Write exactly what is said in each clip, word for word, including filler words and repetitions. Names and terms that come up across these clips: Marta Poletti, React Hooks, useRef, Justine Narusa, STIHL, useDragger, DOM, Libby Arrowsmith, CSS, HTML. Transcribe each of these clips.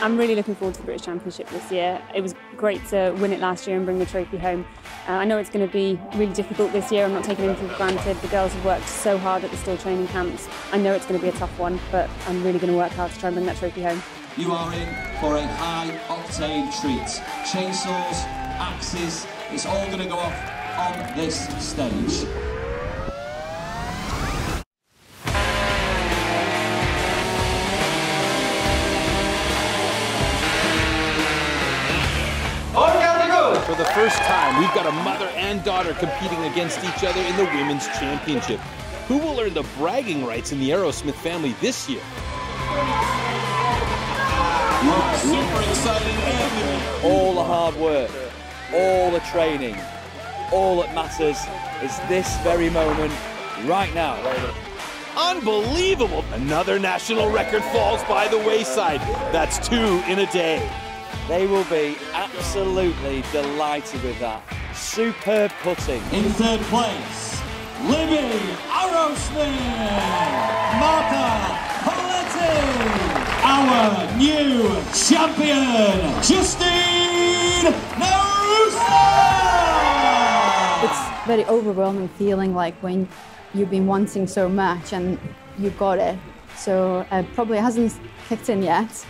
I'm really looking forward to the British Championship this year. It was great to win it last year and bring the trophy home. Uh, I know it's going to be really difficult this year. I'm not taking anything for granted. The girls have worked so hard at the STIHL training camps. I know it's going to be a tough one, but I'm really going to work hard to try and bring that trophy home. You are in for a high-octane treat. Chainsaws, axes, it's all going to go off on this stage. For the first time, we've got a mother and daughter competing against each other in the Women's Championship. Who will earn the bragging rights in the Arrowsmith family this year? We're super excited. All the hard work, all the training, all that matters is this very moment, right now. Unbelievable! Another national record falls by the wayside. That's two in a day. They will be absolutely delighted with that. Superb putting. In third place, Libby Arrowsmith, Marta Poletti, our new champion, Justine Narusa! It's very overwhelming feeling like when you've been wanting so much and you've got it. So uh, probably hasn't kicked in yet.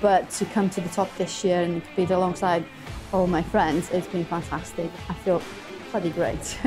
But to come to the top this year and compete alongside all my friends, it's been fantastic. I feel bloody great.